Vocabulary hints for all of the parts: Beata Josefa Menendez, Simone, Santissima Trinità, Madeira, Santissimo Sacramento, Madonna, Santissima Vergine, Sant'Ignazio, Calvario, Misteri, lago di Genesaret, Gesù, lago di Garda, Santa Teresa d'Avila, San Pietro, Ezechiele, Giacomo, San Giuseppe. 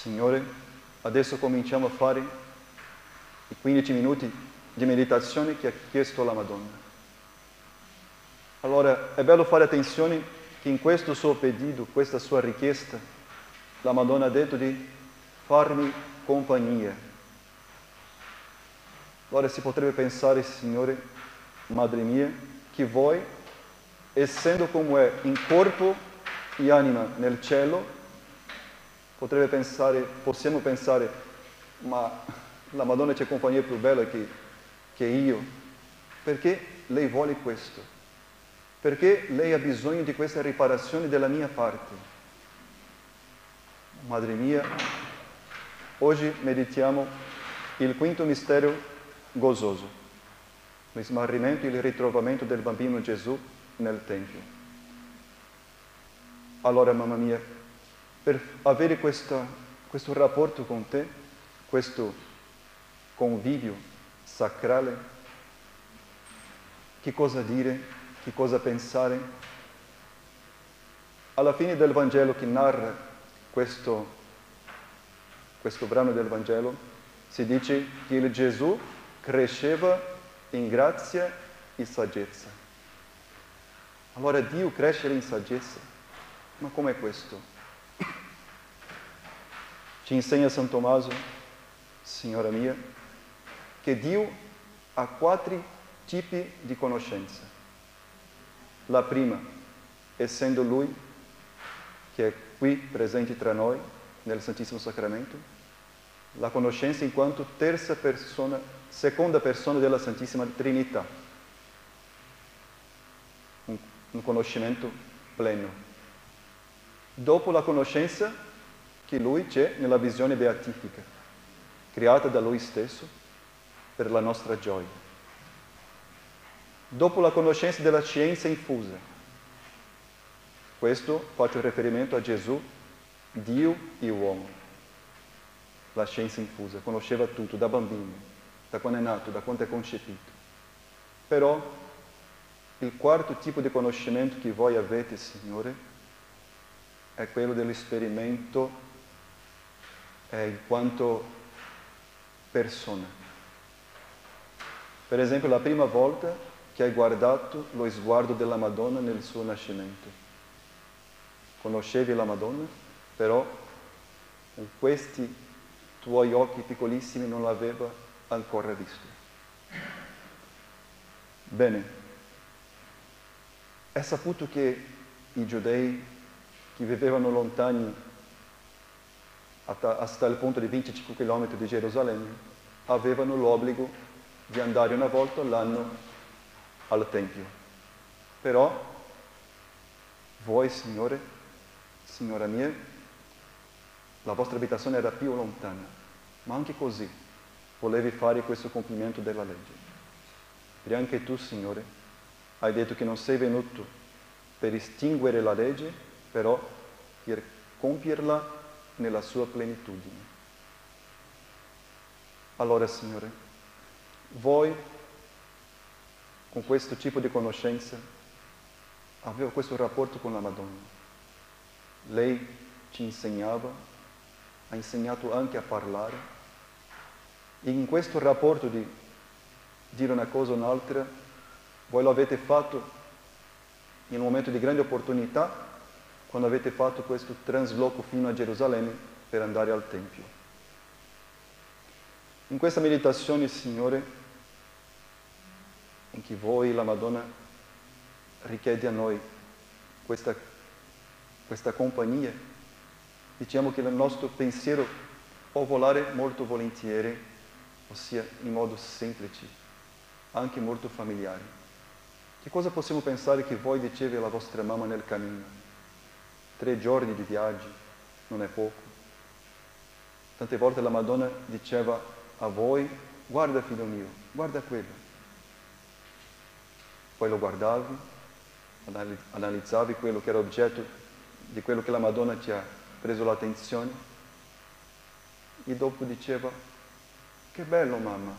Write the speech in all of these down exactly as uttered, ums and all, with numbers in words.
Signore, adesso cominciamo a fare i quindici minuti di meditazione che ha chiesto la Madonna. Allora, è bello fare attenzione che in questo suo pedido, questa sua richiesta, la Madonna ha detto di farmi compagnia. Allora si potrebbe pensare, Signore, Madre mia, che voi, essendo come è in corpo e anima nel cielo, potrebbe pensare, possiamo pensare, ma la Madonna c'è compagnia più bella che, che io. Perché lei vuole questo? Perché lei ha bisogno di questa riparazione della mia parte. Madre mia, oggi meditiamo il quinto mistero gioioso, lo smarrimento e il ritrovamento del bambino Gesù nel Tempio. Allora, mamma mia, per avere questa, questo rapporto con te, questo convivio sacrale, che cosa dire? Che cosa pensare? Alla fine del Vangelo che narra questo, questo brano del Vangelo, si dice che il Gesù cresceva in grazia e saggezza. Allora Dio crescere in saggezza, ma com'è questo? Ci insegna San Tommaso, Signora mia, che Dio ha quattro tipi di conoscenza. La prima, essendo Lui, che è qui presente tra noi, nel Santissimo Sacramento, la conoscenza in quanto terza persona, seconda persona della Santissima Trinità. Un, un conoscimento pleno. Dopo la conoscenza che Lui c'è nella visione beatifica, creata da Lui stesso per la nostra gioia. Dopo la conoscenza della scienza infusa. Questo faccio riferimento a Gesù, Dio e uomo. La scienza infusa, conosceva tutto, da bambino, da quando è nato, da quando è concepito. Però il quarto tipo di conoscimento che voi avete, Signore, è quello dell'esperimento, è in quanto persona. Per esempio, la prima volta che hai guardato lo sguardo della Madonna nel suo nascimento. Conoscevi la Madonna, però con questi tuoi occhi piccolissimi non l'aveva ancora visto. Bene, è saputo che i giudei che vivevano lontani hasta il punto di venticinque chilometri di Gerusalemme avevano l'obbligo di andare una volta all'anno al Tempio. Però voi, Signore, Signora mia, la vostra abitazione era più lontana, ma anche così volevi fare questo compimento della legge. E anche tu, Signore, hai detto che non sei venuto per estinguere la legge, però per compierla nella sua plenitudine. Allora, Signore, voi con questo tipo di conoscenza, aveva questo rapporto con la Madonna. Lei ci insegnava, ha insegnato anche a parlare. E in questo rapporto di dire una cosa o un'altra, voi lo avete fatto in un momento di grande opportunità, quando avete fatto questo trasloco fino a Gerusalemme per andare al Tempio. In questa meditazione, Signore, in che voi, la Madonna, richiede a noi questa, questa compagnia, diciamo che il nostro pensiero può volare molto volentieri, ossia in modo semplice, anche molto familiare. Che cosa possiamo pensare che voi diceva alla vostra mamma nel cammino? Tre giorni di viaggio, non è poco. Tante volte la Madonna diceva a voi, guarda figlio mio, guarda quello. Poi lo guardavi, analizzavi quello che era oggetto di quello che la Madonna ti ha preso l'attenzione e dopo diceva, che bello mamma,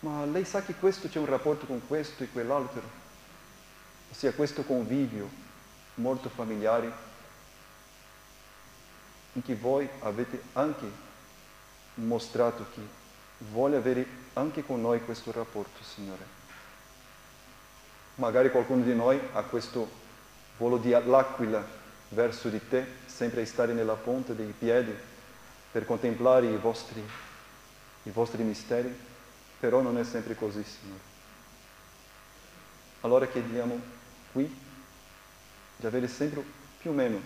ma lei sa che questo c'è un rapporto con questo e quell'altro? Ossia questo convivio molto familiare in cui voi avete anche mostrato che vuole avere anche con noi questo rapporto, Signore. Magari qualcuno di noi ha questo volo di l'aquila verso di te, sempre a stare nella punta dei piedi per contemplare i vostri, i vostri misteri, però non è sempre così, Signore. Allora chiediamo qui di avere sempre più o meno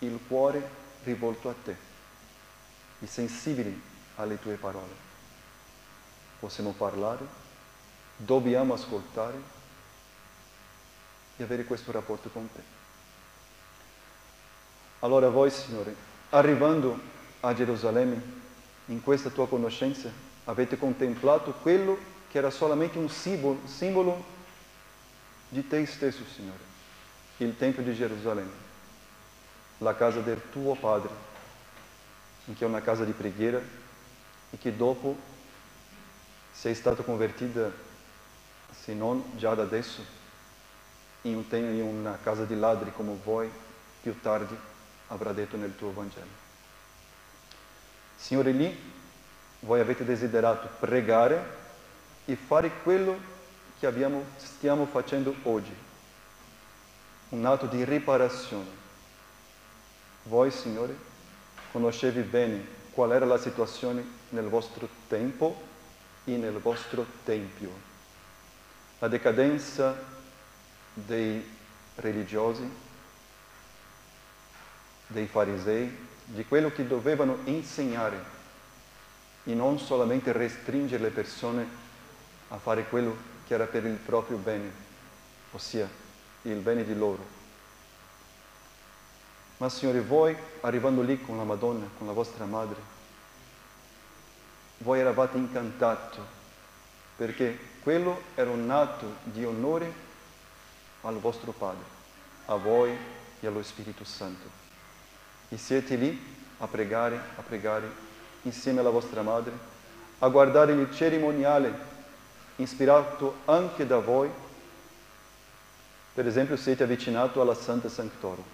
il cuore rivolto a te e sensibili alle tue parole. Possiamo parlare, dobbiamo ascoltare e avere questo rapporto con te. Allora voi, Signore, arrivando a Gerusalemme, in questa tua conoscenza, avete contemplato quello che era solamente un simbolo, simbolo di te stesso, Signore, il Tempio di Gerusalemme, la casa del tuo Padre, che è una casa di preghiera e che dopo sei stata convertita, se non già da adesso, in una casa di ladri, come voi più tardi avrà detto nel tuo Vangelo. Signore, lì voi avete desiderato pregare e fare quello che abbiamo, stiamo facendo oggi, un atto di riparazione. Voi, Signore, conoscevi bene qual era la situazione nel vostro tempo e nel vostro Tempio, la decadenza dei religiosi, dei farisei, di quello che dovevano insegnare e non solamente restringere le persone a fare quello che era per il proprio bene, ossia il bene di loro. Ma Signore, voi arrivando lì con la Madonna, con la vostra madre, voi eravate incantato perché quello era un atto di onore al vostro Padre, a voi e allo Spirito Santo. E siete lì a pregare, a pregare, insieme alla vostra madre, a guardare il cerimoniale ispirato anche da voi. Per esempio, siete avvicinati alla Santa Sanctorum.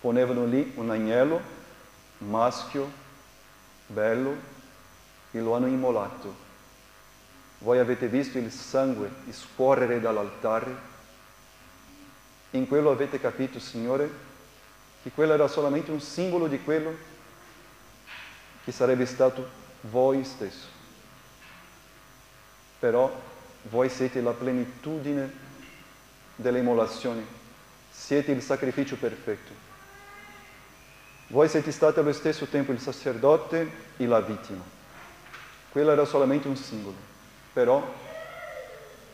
Ponevano lì un agnello maschio, bello, e lo hanno immolato. Voi avete visto il sangue scorrere dall'altare. In quello avete capito, Signore, che quello era solamente un simbolo di quello che sarebbe stato voi stesso. Però voi siete la plenitudine dell'immolazione, siete il sacrificio perfetto. Voi siete stati allo stesso tempo il sacerdote e la vittima. Quello era solamente un simbolo, però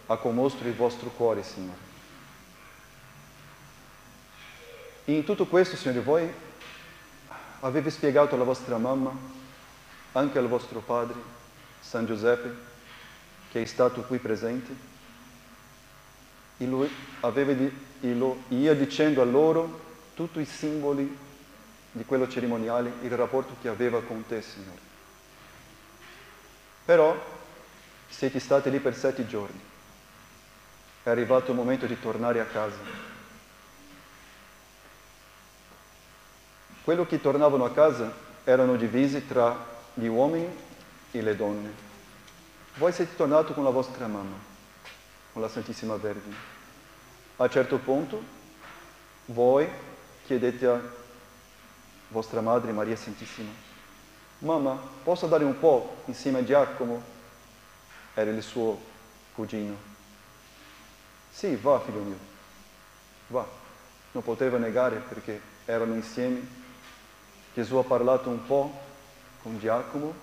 ha commosso il vostro cuore, Signore. In tutto questo, Signore, voi avete spiegato alla vostra mamma, anche al vostro padre, San Giuseppe, che è stato qui presente, e lui aveva di, e lo, ia dicendo a loro tutti i simboli di quello cerimoniale, il rapporto che aveva con te, Signore. Però siete stati lì per sette giorni. È arrivato il momento di tornare a casa. Quello che tornavano a casa erano divisi tra gli uomini e le donne. Voi siete tornati con la vostra mamma, con la Santissima Vergine. A un certo punto, voi chiedete a vostra madre, Maria Santissima, «Mamma, posso dare un po' insieme a Giacomo?» Era il suo cugino. «Sì, va, figlio mio, va». Non poteva negare perché erano insieme. Gesù ha parlato un po' con Giacomo,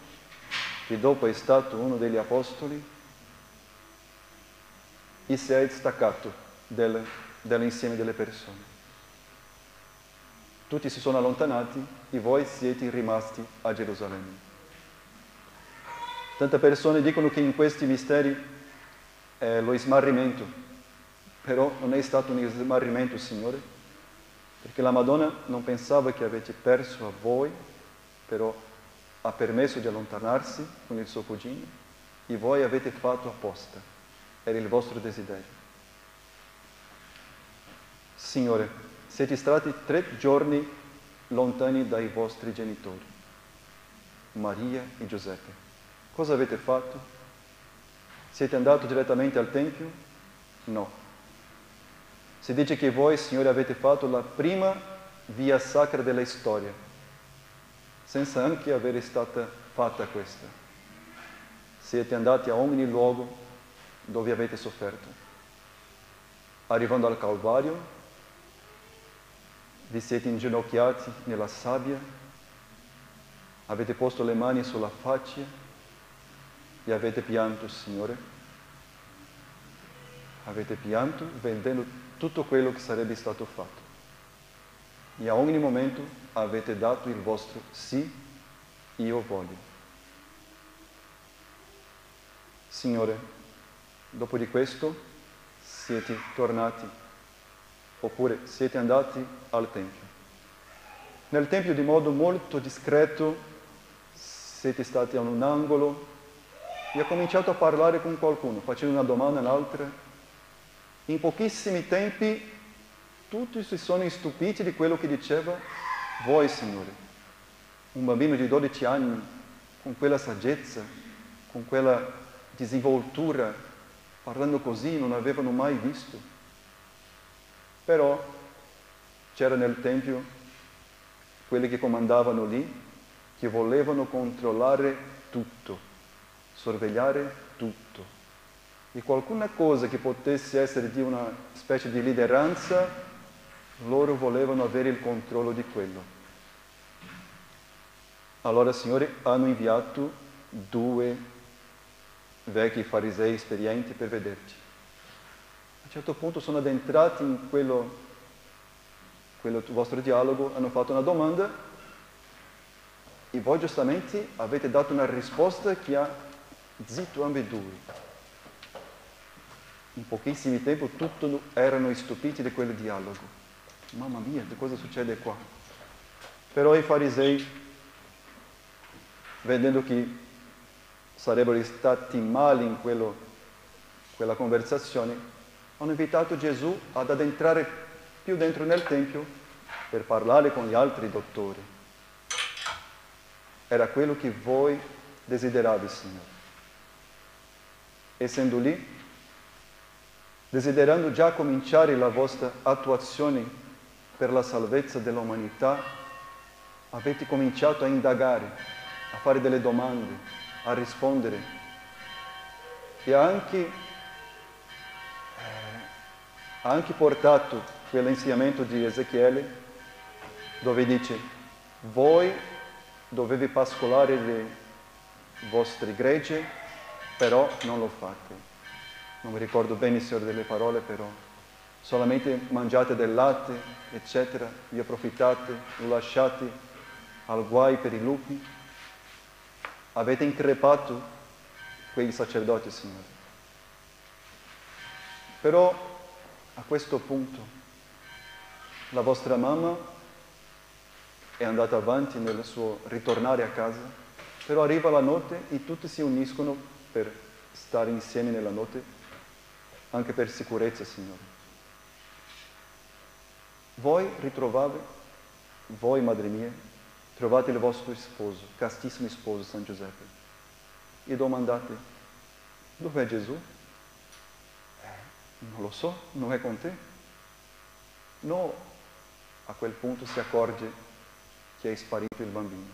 che dopo è stato uno degli apostoli, e si è distaccato del, dall'insieme delle persone. Tutti si sono allontanati e voi siete rimasti a Gerusalemme. Tante persone dicono che in questi misteri è lo smarrimento, però non è stato un smarrimento, Signore, perché la Madonna non pensava che avete perso a voi, però ha permesso di allontanarsi con il suo cugino e voi avete fatto apposta, era il vostro desiderio. Signore, siete stati tre giorni lontani dai vostri genitori, Maria e Giuseppe. Cosa avete fatto? Siete andati direttamente al Tempio? No. Si dice che voi, Signore, avete fatto la prima via sacra della storia, senza anche avere stata fatta questa. Siete andati a ogni luogo dove avete sofferto. Arrivando al Calvario, vi siete inginocchiati nella sabbia, avete posto le mani sulla faccia e avete pianto, Signore. Avete pianto vedendo tutto quello che sarebbe stato fatto. E a ogni momento avete dato il vostro sì, io voglio. Signore, dopo di questo siete tornati, oppure siete andati al Tempio. Nel Tempio, di modo molto discreto, siete stati in un angolo e ha cominciato a parlare con qualcuno, facendo una domanda all'altra. In pochissimi tempi, tutti si sono stupiti di quello che diceva voi, Signore. Un bambino di dodici anni, con quella saggezza, con quella disinvoltura, parlando così, non avevano mai visto. Però c'era nel Tempio quelli che comandavano lì, che volevano controllare tutto, sorvegliare tutto. E qualcuna cosa che potesse essere di una specie di lideranza, loro volevano avere il controllo di quello. Allora, Signore, hanno inviato due vecchi farisei esperienti per vederci. A un certo punto sono addentrati in quello, quello vostro dialogo, hanno fatto una domanda e voi giustamente avete dato una risposta che ha zitto ambedue. In pochissimi tempi tutti erano stupiti di quel dialogo. Mamma mia, cosa succede qua? Però i farisei, vedendo che sarebbero stati male in quello, quella conversazione, hanno invitato Gesù ad addentrare più dentro nel Tempio per parlare con gli altri dottori. Era quello che voi desideravi, Signore. Essendo lì, desiderando già cominciare la vostra attuazione per la salvezza dell'umanità, avete cominciato a indagare, a fare delle domande, a rispondere e anche ha anche portato quell'insegnamento di Ezechiele, dove dice: voi dovete pascolare le vostre greggi, però non lo fate. Non mi ricordo bene, Signore, delle parole, però solamente mangiate del latte, eccetera, vi approfittate, lo lasciate al guai per i lupi. Avete increpato quei sacerdoti, Signore. Però a questo punto la vostra mamma è andata avanti nel suo ritornare a casa, però arriva la notte e tutti si uniscono per stare insieme nella notte, anche per sicurezza, Signore. Voi ritrovate, voi madre mia, trovate il vostro sposo, castissimo sposo San Giuseppe, e domandate: dov'è Gesù? Non lo so, non è con te? No, a quel punto si accorge che è sparito il bambino.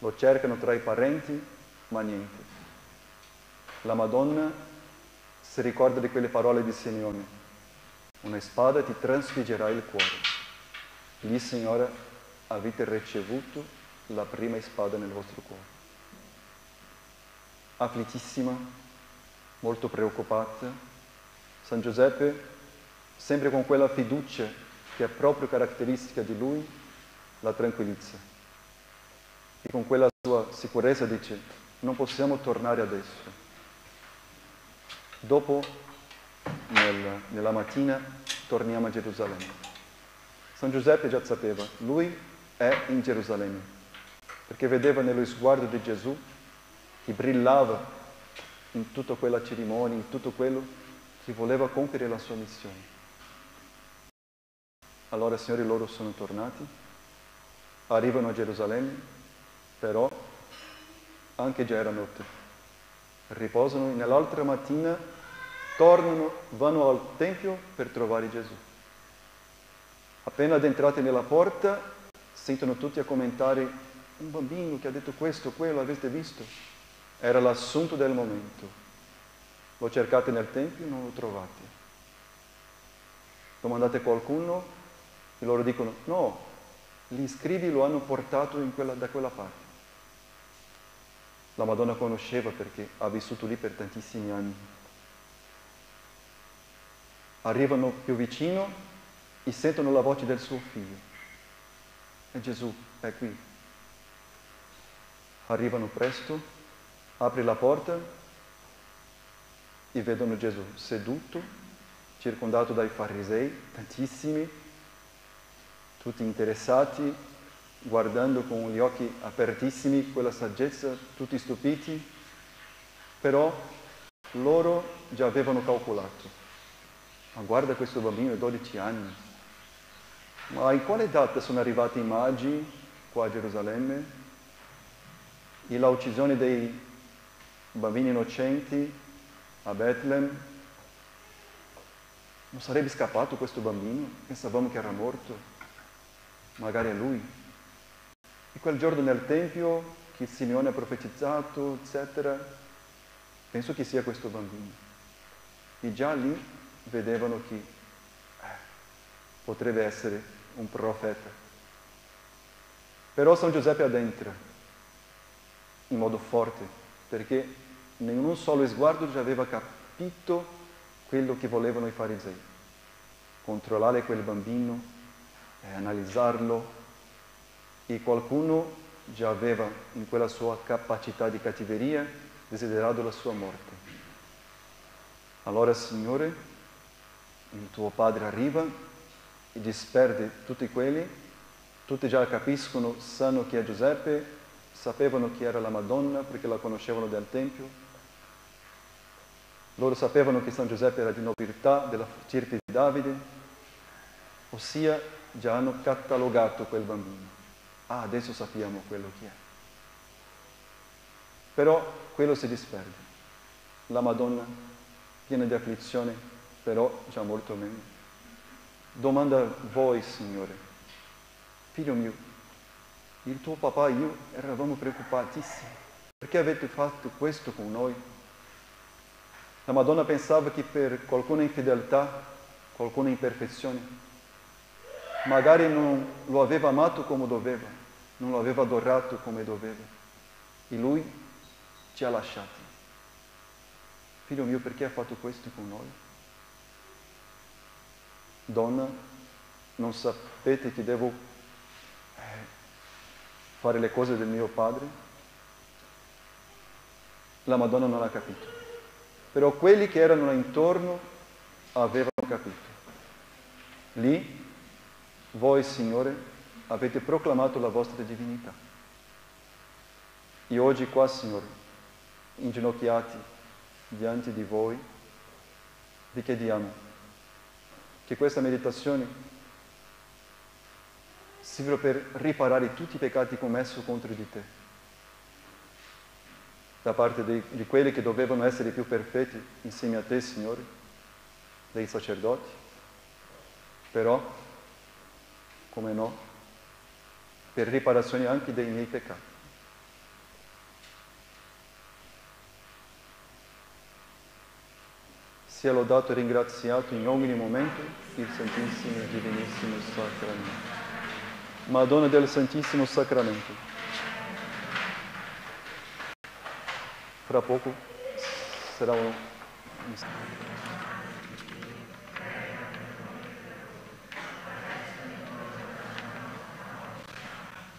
Lo cercano tra i parenti, ma niente. La Madonna si ricorda di quelle parole di Simeone: una spada ti trasfiggerà il cuore. Lì, Signora, avete ricevuto la prima spada nel vostro cuore. Afflittissima, molto preoccupata, San Giuseppe, sempre con quella fiducia che è proprio caratteristica di lui, la tranquillizza. E con quella sua sicurezza dice: non possiamo tornare adesso. Dopo, nel, nella mattina, torniamo a Gerusalemme. San Giuseppe già sapeva, lui è in Gerusalemme, perché vedeva nello sguardo di Gesù che brillava in tutta quella cerimonia, in tutto quello che voleva compiere la sua missione. Allora, Signori, loro sono tornati arrivano a Gerusalemme, però anche già era notte. Riposano e nell'altra mattina tornano, vanno al Tempio per trovare Gesù. Appena addentrati nella porta, sentono tutti a commentare: un bambino che ha detto questo, quello, avete visto? Era l'assunto del momento. Lo cercate nel Tempio e non lo trovate. Domandate a qualcuno e loro dicono: no, gli scribi lo hanno portato in quella, da quella parte. La Madonna conosceva perché ha vissuto lì per tantissimi anni. Arrivano più vicino e sentono la voce del suo figlio. E Gesù è qui. Arrivano presto, apre la porta e vedono Gesù seduto, circondato dai farisei, tantissimi, tutti interessati, guardando con gli occhi apertissimi quella saggezza, tutti stupiti, però loro già avevano calcolato. Ma guarda questo bambino, dodici anni, ma in quale data sono arrivati i magi qua a Gerusalemme? E la uccisione dei bambini innocenti a Betlemme? Non sarebbe scappato questo bambino? Pensavamo che era morto. Magari è lui. E quel giorno nel Tempio che Simone ha profetizzato, eccetera, penso che sia questo bambino. E già lì vedevano che eh, potrebbe essere un profeta. Però San Giuseppe addentra in modo forte, perché in un solo sguardo già aveva capito quello che volevano i farisei. Controllare quel bambino, eh, analizzarlo, e qualcuno già aveva in quella sua capacità di cattiveria desiderato la sua morte. Allora, Signore, il tuo Padre arriva e disperde tutti quelli, tutti già capiscono, sanno chi è Giuseppe, sapevano chi era la Madonna perché la conoscevano dal Tempio. Loro sapevano che San Giuseppe era di nobiltà, della stirpe di Davide, ossia già hanno catalogato quel bambino. Ah, adesso sappiamo quello che è. Però quello si disperde. La Madonna, piena di afflizione, però già molto meno. Domanda a voi, Signore: figlio mio, il tuo papà e io eravamo preoccupatissimi. Perché avete fatto questo con noi? La Madonna pensava che per qualcuna infedeltà, qualcuna imperfezione, magari non lo aveva amato come doveva, non lo aveva adorato come doveva, e lui ci ha lasciati. Figlio mio, perché ha fatto questo con noi? Donna, non sapete che devo fare le cose del mio padre? La Madonna non l'ha capito. Però quelli che erano intorno avevano capito. Lì, voi, Signore, avete proclamato la vostra divinità. E oggi qua, Signore, inginocchiati davanti di voi, vi chiediamo che questa meditazione serva per riparare tutti i peccati commessi contro di te, da parte di, di quelli che dovevano essere più perfetti insieme a te, Signore, dei sacerdoti. Però, come no, per riparazione anche dei miei peccati. Sia lodato e ringraziato in ogni momento il Santissimo e Divinissimo Sacramento. Madonna del Santissimo Sacramento. Fra poco sarà un...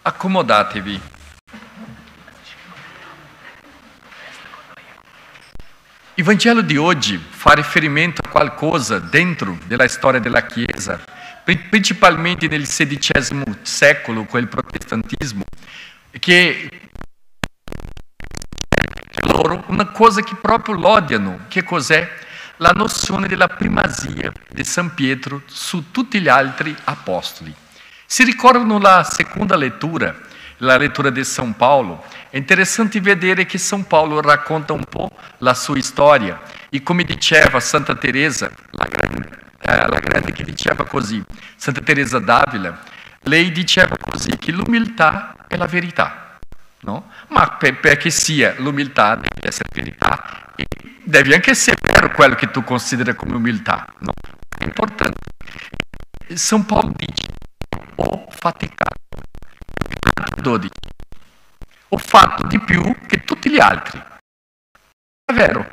Accomodatevi. Il Vangelo di oggi fa riferimento a qualcosa dentro della storia della Chiesa, principalmente nel sedicesimo secolo, con il protestantismo, che... una cosa che proprio l'odiano. Che cos'è? La nozione della primazia di San Pietro su tutti gli altri apostoli. Se ricordam la segunda leitura, la leitura de São Paulo, é interessante vedere que São Paulo racconta um pouco la sua história e como diceva Santa Teresa, la grande, eh, la grande che diceva così, Santa Teresa d'Avila, lei diceva così che l'umiltà è la verità, no? Ma per, perché sia l'umiltà deve essere verità e deve anche essere vero quello che tu consideri come umiltà, no? È importante. São Paulo dice ho faticato dodici. Ho fatto di più che tutti gli altri. È vero.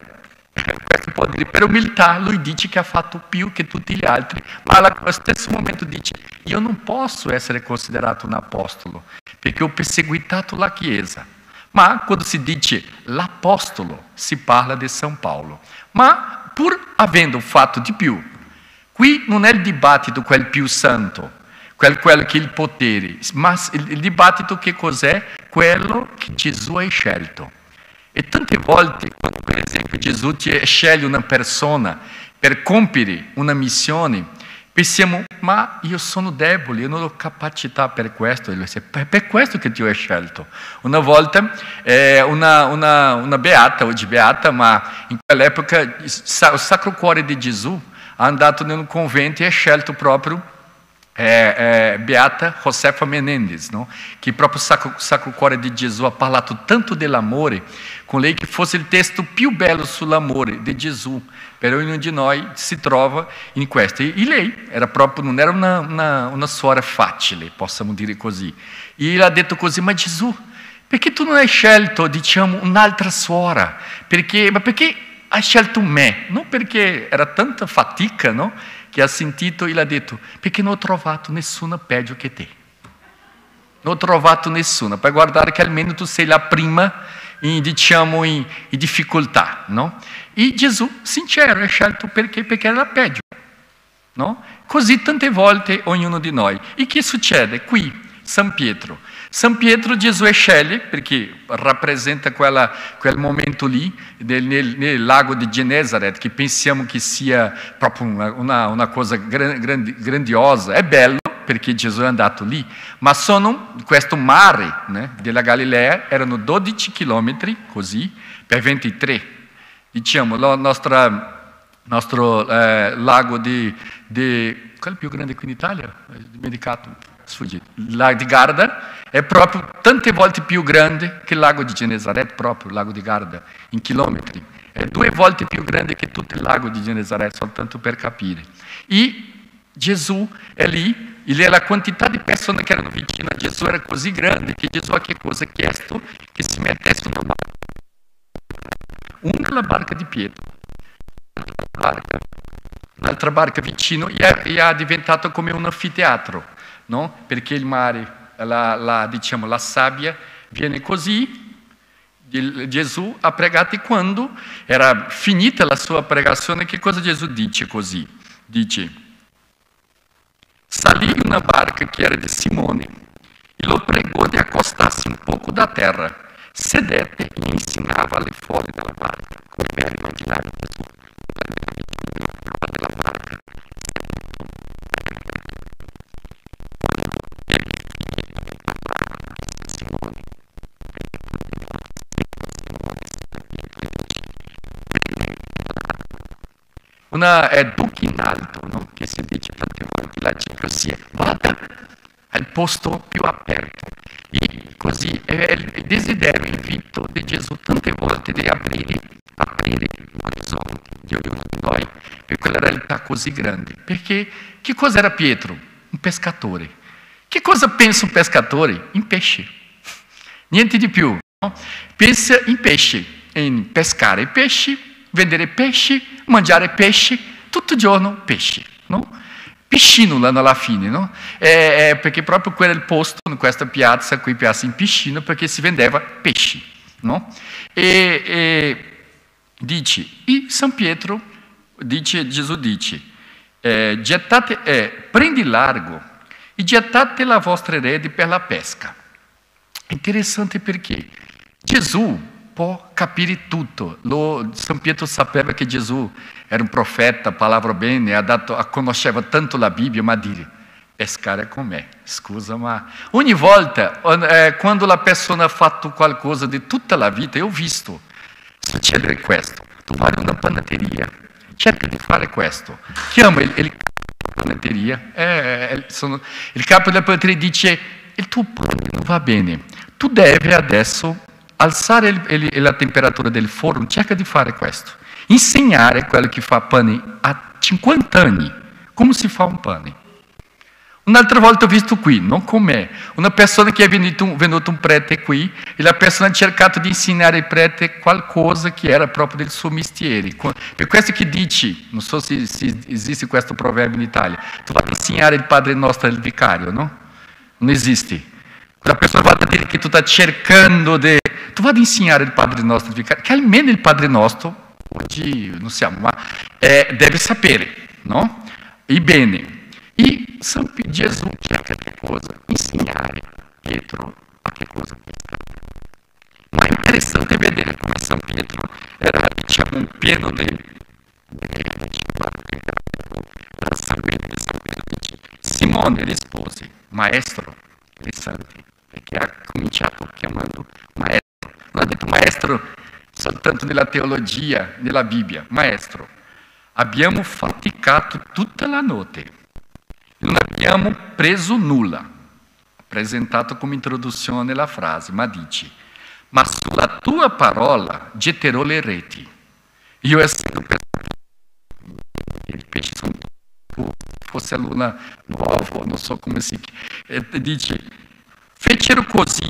Questo può dire, per umiltà lui dice che ha fatto più che tutti gli altri, ma allo stesso momento dice io non posso essere considerato un apostolo perché ho perseguitato la Chiesa. Ma quando si dice l'apostolo si parla di San Paolo. Ma pur avendo fatto di più, qui non è il dibattito quel più santo, quel, quello che è il potere, ma il, il dibattito che cos'è? Quello che Gesù ha scelto. E tante volte, quando per esempio Gesù ti sceglie una persona per compiere una missione, pensiamo, ma io sono debole, io non ho capacità per questo, è per questo che ti ho scelto. Una volta, eh, una, una, una beata, oggi beata, ma in quell'epoca il Sacro Cuore di Gesù ha andato in un convento e ha scelto proprio eh, eh, Beata Josefa Menendez, no? Che proprio Sacro, Sacro Cuore di Gesù ha parlato tanto dell'amore con lei che fosse il testo più bello sull'amore di Gesù, per ognuno di noi si trova in questo. E, e lei era proprio, non era una, una, una suora facile, possiamo dire così. E lei ha detto così, ma Gesù, perché tu non hai scelto, diciamo, un'altra suora? Perché, ma perché... ha scelto me, non perché era tanta fatica, no? Che ha sentito e l'ha detto, perché non ho trovato nessuna peggio che te. Non ho trovato nessuna, per guardare che almeno tu sei la prima in, diciamo, in, in difficoltà, no? E Gesù, sincero, ha scelto perché? Perché era la peggio, no? Così tante volte ognuno di noi. E che succede? Qui, San Pietro. San Pietro Gesù sceglie, perché rappresenta quella, quel momento lì, nel, nel, nel lago di Genesaret, che pensiamo che sia proprio una, una, una cosa grandi, grandiosa. È bello, perché Gesù è andato lì, ma sono questo mare, né, della Galilea, erano dodici chilometri, così, per ventitré. Diciamo, la nostra... nostro eh, lago di, di... qual è il più grande qui in Italia? Dimenticato. Il lago di Garda è proprio tante volte più grande che il lago di Genesaret, proprio il lago di Garda, in chilometri. È due volte più grande che tutto il lago di Genesaret, soltanto per capire. E Gesù è lì, e la quantità di persone che erano vicine a Gesù era così grande che Gesù ha che cosa ha chiesto? Che si mettesse una barca. Una la barca di Pietro, l'altra barca, l'altra barca vicino, e ha diventato come un anfiteatro. No? Perché il mare, la, la, diciamo, la sabbia viene così. Il, Gesù ha pregato e quando era finita la sua pregazione, che cosa Gesù dice così? Dice, salì in una barca che era di Simone e lo pregò di accostarsi un poco da terra. Sedette e insegnava le foglie della barca, come per immaginare Gesù. Della barca. Una è duc in alto, no? Che si dice tante volte la gente sia vada al posto più aperto. E così è il desiderio, l'invito di Gesù tante volte di aprire, aprire l'orizzonte di ognuno di noi per quella realtà così grande. Perché che cosa era Pietro? Un pescatore. Che cosa pensa un pescatore? In pesce. Niente di più. No? Pensa in pesce, in pescare pesci, vendere pesce, mangiare pesce, tutto il giorno pesce, no? Piscino là alla fine, no? È, è perché proprio quello era il posto, in questa piazza, qui piazza in piscina, perché si vendeva pesce, no? E, e dice, e San Pietro, dice, Gesù dice, eh, gettate, eh, prendi largo e gettate la vostra rete per la pesca. Interessante perché Gesù può capire tutto. Lo, San Pietro sapeva che Gesù era un profeta, parola bene, ha dato, conosceva tanto la Bibbia, ma dire, Esse cara com'è, scusa, ma ogni volta, eh, quando la persona ha fatto qualcosa di tutta la vita, io ho visto, succede questo, tu vai in una panetteria, cerca di fare questo, chiama il, il capo della panetteria, eh, sono, il capo della panetteria dice, il tuo pane non va bene, tu devi adesso alzare il, il, la temperatura del forno, cerca di fare questo, insegnare quello che fa pane a cinquanta anni, come si fa un pane. Un'altra volta ho visto qui, non com'è, una persona che è venuto, venuto un prete qui e la persona ha cercato di insegnare al prete qualcosa che era proprio del suo mestiere. Per questo che dici, non so se, se esiste questo proverbio in Italia, tu vai a insegnare il Padre Nostro al vicario, no? Non esiste. La persona va a dire che tu stai cercando di... Tu vai a insegnare il Padre Nostro al vicario, che almeno il Padre Nostro, oggi non siamo, ma eh, deve sapere, no? E bene. E San Gesù cerca che cosa? Insegnare Pietro a che cosa pensare. Ma è interessante vedere come San Pietro era, diciamo, un pieno di di Simone rispose, maestro, interessante, perché ha cominciato chiamando maestro. Non ha detto maestro soltanto nella teologia, nella Bibbia, maestro, abbiamo faticato tutta la notte. Non abbiamo preso nulla, presentato come introduzione la frase, ma dice, ma sulla tua parola getterò le reti. Io essendo il pesce sono fosse alunna nuovo, non so come si chiama, dice, fecero così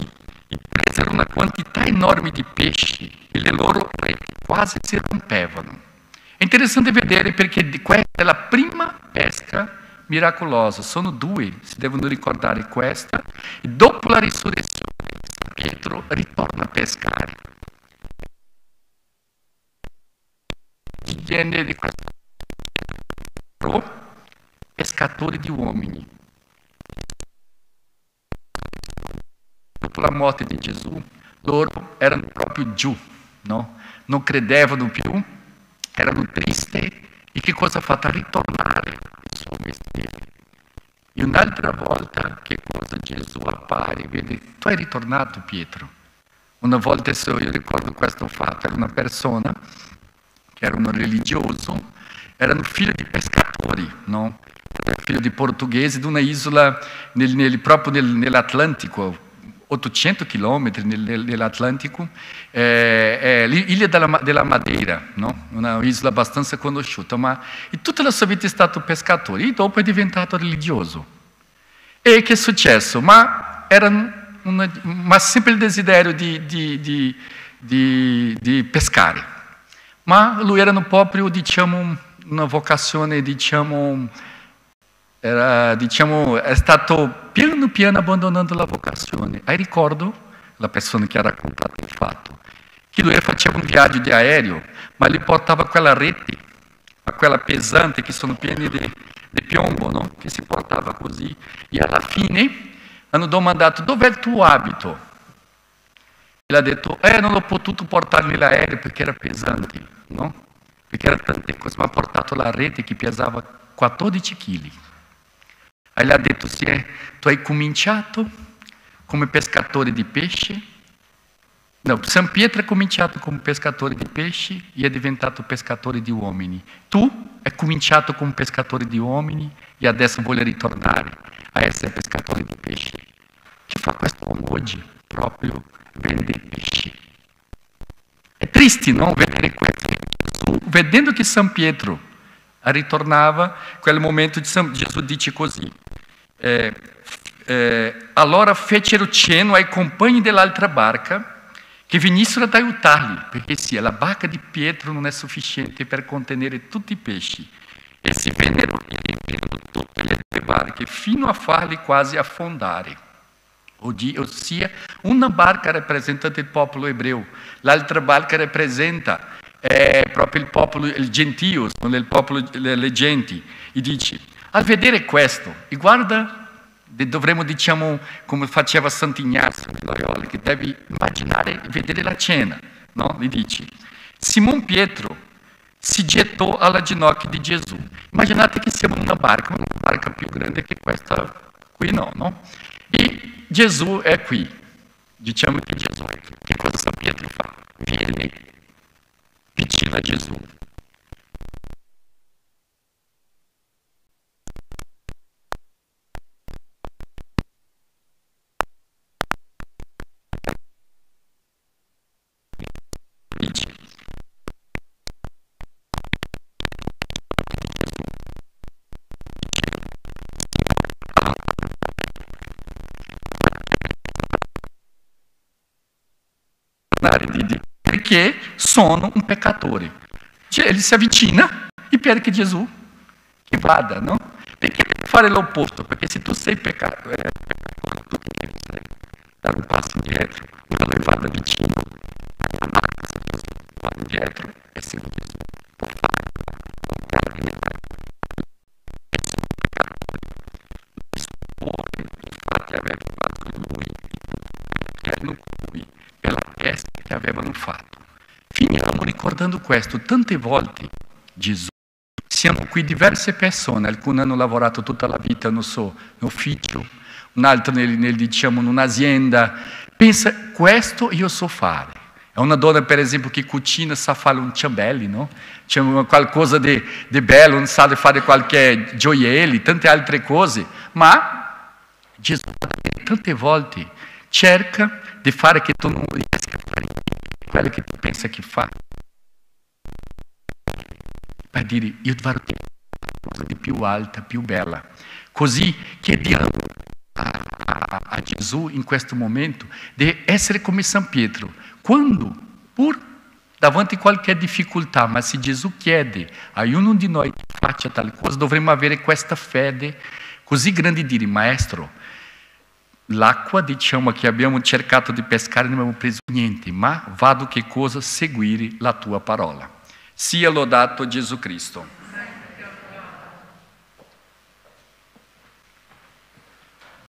e presero una quantità enorme di pesci e le loro reti quasi si rompevano. È interessante vedere perché questa è la prima pesca miracolosa, sono due, si devono ricordare questa, e dopo la risurrezione San Pietro ritorna a pescare. Viene di questo pescatore di uomini. Dopo la morte di Gesù, loro erano proprio giù, no? Non credevano più, erano tristi, e che cosa ha fatto? A ritornare al suo mestiere. E un'altra volta, che cosa? Gesù appare, vede, tu hai ritornato Pietro. Una volta io ricordo questo fatto, era una persona che era un religioso, era un figlio di pescatori, no? Era figlio di portoghesi di una isola nel, nel, proprio nel, nell'Atlantico, ottocento chilometri nell'Atlantico, eh, eh, l'Isola della, della Madeira, no? Una isola abbastanza conosciuta, ma e tutta la sua vita è stato pescatore e dopo è diventato religioso. E che è successo? Ma, era una, ma sempre il desiderio di, di, di, di, di pescare. Ma lui era proprio, diciamo, una vocazione, diciamo, era, diciamo, è stato piano piano abbandonando la vocazione. Hai ricordo la persona che ha raccontato il fatto che lui faceva un viaggio di aereo, ma gli portava quella rete, quella pesante che sono pieni di, di piombo, no? Che si portava così. E alla fine hanno domandato: dov'è il tuo abito? E lui ha detto: eh, non l'ho potuto portare nell'aereo perché era pesante, no? Perché era tante cose. Ma ha portato la rete che pesava quattordici chili. Aí ele disse, sì, tu hai cominciato come pescatore di pesce? No, San Pietro è cominciato come pescatore di pesce e è diventato pescatore di uomini. Tu hai cominciato come pescatore di uomini e adesso vuoi ritornare a essere pescatore di pesce. Che fa quest'uomo oggi? Proprio vende pesce. È triste, no? Vedere questo. Vedendo che San Pietro ritornava, quel momento di San... Gesù dice così, eh, eh, allora fecero cenno ai compagni dell'altra barca che venissero ad aiutarli, perché sì, la barca di Pietro non è sufficiente per contenere tutti i pesci. E si vennero e riempirono tutte le barche fino a farli quasi affondare. Ossia, una barca rappresenta il popolo ebreo, l'altra barca rappresenta è proprio il popolo, il gentio, il popolo, le genti, e dice, al vedere questo, e guarda, dovremmo, diciamo, come faceva Sant'Ignazio, che deve immaginare e vedere la cena, no? E dice, Simon Pietro si gettò alla ginocchia di Gesù. Immaginate che siamo in una barca, ma barca più grande che questa, qui no, no? E Gesù è qui, diciamo che Gesù è qui. Che cosa San Pietro fa? Viene vicino a Gesù. Perché sono un peccatore. Cioè, ele si avvicina e pede che Gesù che vada, no? Perché fare l'opposto? Perché se tu sei peccato, eh, tu devi dare un passo indietro, una levata vicino, se Gesù va indietro, e se Gesù può fare, infatti aveva fatto lui, erano lui, pela testa che avevano fatto. Finiamo ricordando questo tante volte. Gesù, siamo qui diverse persone, alcune hanno lavorato tutta la vita, non so, in ufficio, un'altra nel, nel, diciamo, in un'azienda, pensa, questo io so fare. È una donna, per esempio, che cucina, sa fare un ciambelli, no? C'è qualcosa di, di bello, non sa fare qualche gioielli, tante altre cose, ma Gesù tante volte cerca di fare che tu non riesca a fare quello che tu pensa che fa. Per dire, io farò qualcosa di più alta, più bella. Così chiediamo a, a, a Gesù in questo momento di essere come San Pietro. Quando, pur davanti a qualche difficoltà, ma se Gesù chiede a ognuno di noi che faccia tale cosa, dovremmo avere questa fede così grande di dire, maestro, l'acqua, diciamo, che abbiamo cercato di pescare, non abbiamo preso niente, ma vado che cosa? Seguire la tua parola. Sia lodato Gesù Cristo.